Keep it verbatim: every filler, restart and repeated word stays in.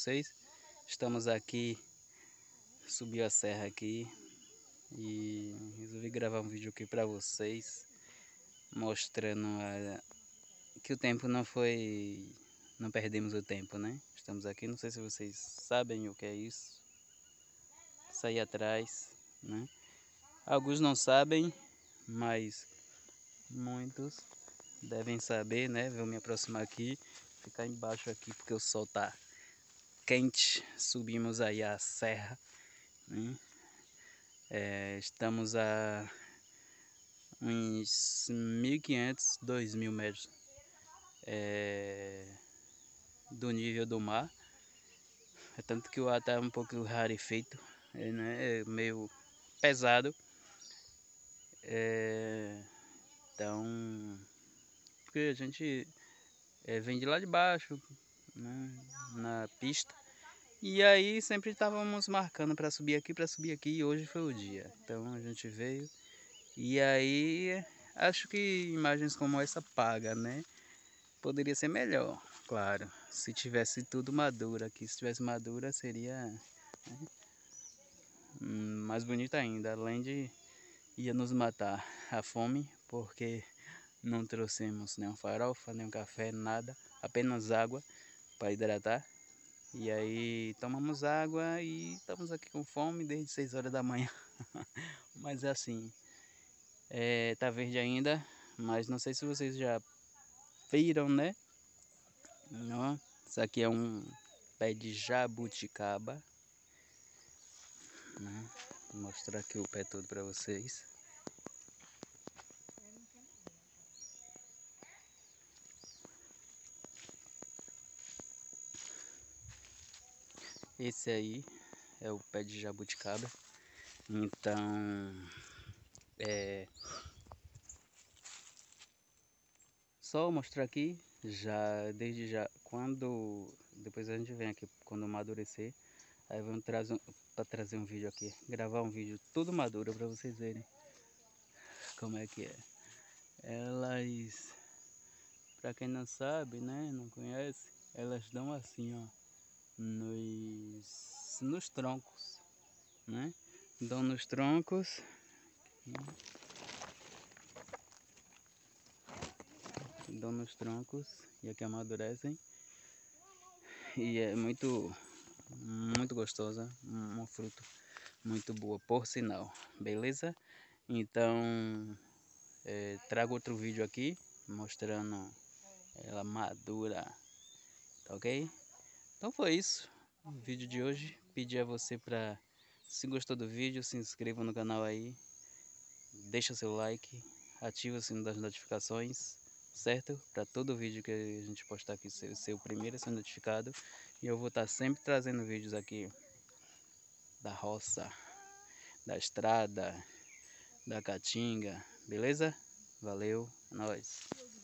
vocês. Estamos aqui, subi a serra aqui e resolvi gravar um vídeo aqui para vocês, mostrando a, que o tempo não foi, não perdemos o tempo, né? Estamos aqui, não sei se vocês sabem o que é isso, sair atrás, né? Alguns não sabem, mas muitos devem saber, né? Vou me aproximar aqui, ficar embaixo aqui porque o sol tá quente. Subimos aí a serra, né? É, estamos a uns mil e quinhentos, dois mil metros é, do nível do mar, é tanto que o ar tá um pouco rarefeito, né? É meio pesado, é, então porque a gente é, vem de lá de baixo, né, na pista. E aí sempre estávamos marcando para subir aqui, para subir aqui, e hoje foi o dia. Então a gente veio, e aí acho que imagens como essa paga, né? Poderia ser melhor, claro, se tivesse tudo madura aqui. Se tivesse madura seria, né, mais bonita ainda, além de ia nos matar a fome, porque não trouxemos nenhum farofa, nenhum café, nada, apenas água para hidratar. E aí tomamos água e estamos aqui com fome desde seis horas da manhã. Mas assim, é, tá verde ainda, mas não sei se vocês já viram, né? Ó, isso aqui é um pé de jabuticaba, né? Vou mostrar aqui o pé todo para vocês. Esse aí é o pé de jabuticaba. Então, é... só mostrar aqui, já desde já, quando depois a gente vem aqui, quando amadurecer, aí vamos trazer, pra trazer um vídeo aqui, gravar um vídeo tudo maduro para vocês verem como é que é. Elas, para quem não sabe, né, não conhece, elas dão assim, ó. Nos, nos troncos, né? Dão nos troncos. Dão nos troncos e aqui amadurecem. E é muito, muito gostosa, um fruto muito boa, por sinal, beleza? Então, é, trago outro vídeo aqui mostrando ela madura, tá ok? Então foi isso, o vídeo de hoje. Pedi a você para, se gostou do vídeo, se inscreva no canal aí, deixa seu like, ativa o sino das notificações, certo? Para todo vídeo que a gente postar aqui, seu, seu primeiro a ser notificado. E eu vou estar sempre trazendo vídeos aqui da roça, da estrada, da caatinga, beleza? Valeu, é nóis!